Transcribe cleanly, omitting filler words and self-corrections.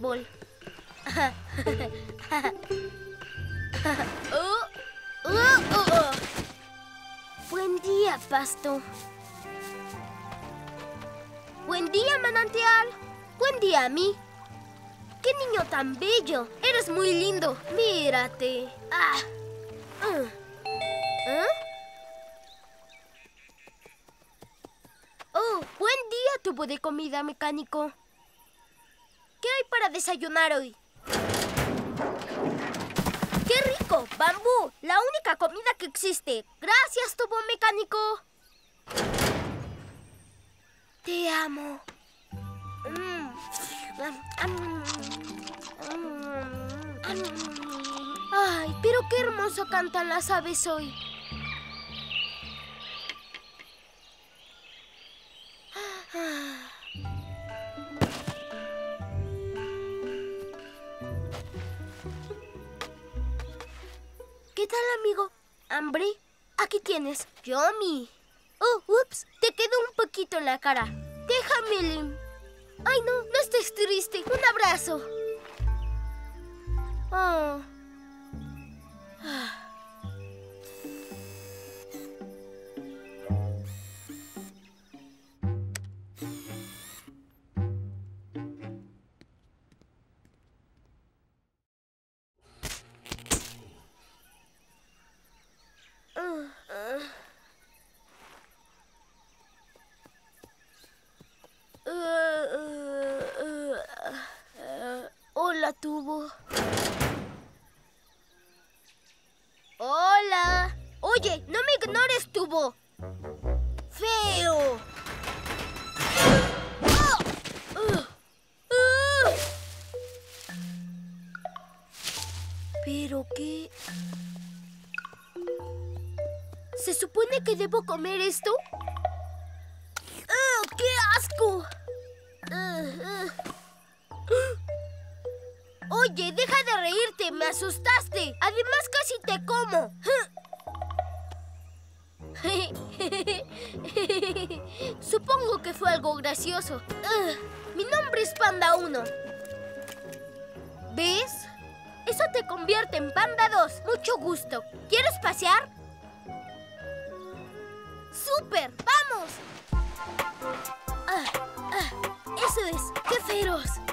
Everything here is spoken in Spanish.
árbol. Buen día, pasto. Buen día, manantial. Buen día a mí. ¡Qué niño tan bello! ¡Eres muy lindo! ¡Mírate! Ah. ¡Oh! ¡Buen día, tubo de comida mecánico! ¿Qué hay para desayunar hoy? ¡Qué rico! ¡Bambú! ¡La única comida que existe! ¡Gracias, tubo mecánico! ¡Te amo! ¡Ay, pero qué hermoso cantan las aves hoy! ¿Qué tal, amigo? ¿Hambre? Aquí tienes, Yomi. Oh, ups, te quedó un poquito en la cara. Déjame Ay, no, no estés triste. Un abrazo. Oh. Tubo. Hola. Oye, no me ignores, tubo. Feo. ¿Pero qué? ¿Se supone que debo comer esto? ¡Qué asco! Oye, deja de reírte, me asustaste. Además, casi te como. Supongo que fue algo gracioso. Mi nombre es Panda 1. ¿Ves? Eso te convierte en Panda 2. Mucho gusto. ¿Quieres pasear? ¡Súper! ¡Vamos! ¡Eso es! ¡Qué feroz!